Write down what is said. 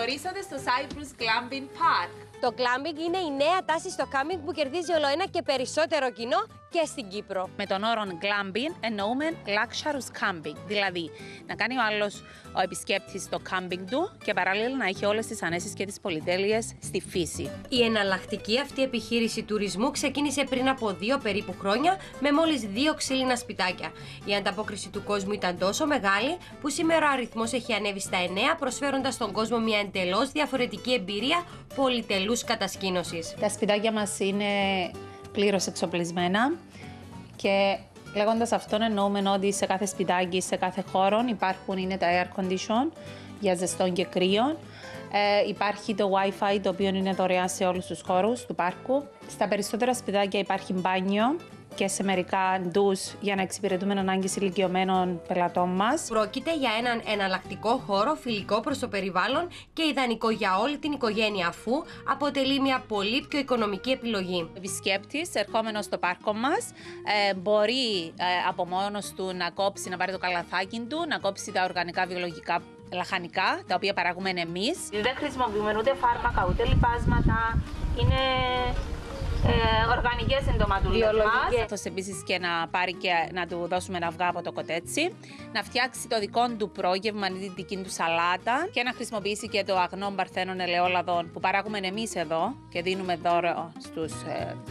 ορίσατε στο Cyprus Glamping Park. Το glamping είναι η νέα τάση στο κάμπινγκ που κερδίζει όλο ένα και περισσότερο κοινό και στην Κύπρο. Με τον όρο glamping εννοούμε luxurious camping, δηλαδή να κάνει ο άλλος ο επισκέπτης το κάμπινγκ του και παράλληλα να έχει όλες τις ανέσεις και τις πολυτέλειες στη φύση. Η εναλλακτική αυτή επιχείρηση τουρισμού ξεκίνησε πριν από 2 περίπου χρόνια με μόλις 2 ξύλινα σπιτάκια. Η ανταπόκριση του κόσμου ήταν τόσο μεγάλη που σήμερα ο αριθμός έχει ανέβει στα 9, προσφέροντας στον κόσμο μια εντελώς διαφορετική εμπειρία πολυτελούς κατασκήνωσης. Τα σπιτάκια μας είναι πλήρως εξοπλισμένα και λέγοντας αυτόν εννοούμε ότι σε κάθε σπιτάκι, σε κάθε χώρο είναι τα air condition για ζεστόν και κρύο. Υπάρχει το Wi-Fi, το οποίο είναι δωρεάν σε όλους τους χώρους του πάρκου. Στα περισσότερα σπιτάκια υπάρχει μπάνιο και σε μερικά ντους για να εξυπηρετούμε ανάγκες ηλικιωμένων πελατών μας. Πρόκειται για έναν εναλλακτικό χώρο φιλικό προς το περιβάλλον και ιδανικό για όλη την οικογένεια, αφού αποτελεί μια πολύ πιο οικονομική επιλογή. Ο επισκέπτης, ερχόμενος στο πάρκο μας, μπορεί από μόνος του να κόψει, να πάρει το καλαθάκι του, να κόψει τα οργανικά βιολογικά λαχανικά, τα οποία παράγουμε εμείς. Δεν χρησιμοποιούμε ούτε φάρμακα, ούτε λιπάσματα. Είναι οργανικές εντοματουλές μας. Αυτός επίσης και να πάρει και να του δώσουμε ένα αυγά από το κοτέτσι, να φτιάξει το δικό του πρόγευμα, την δική του σαλάτα και να χρησιμοποιήσει και το αγνό παρθένων ελαιόλαδων που παράγουμε εμείς εδώ και δίνουμε δώρο στους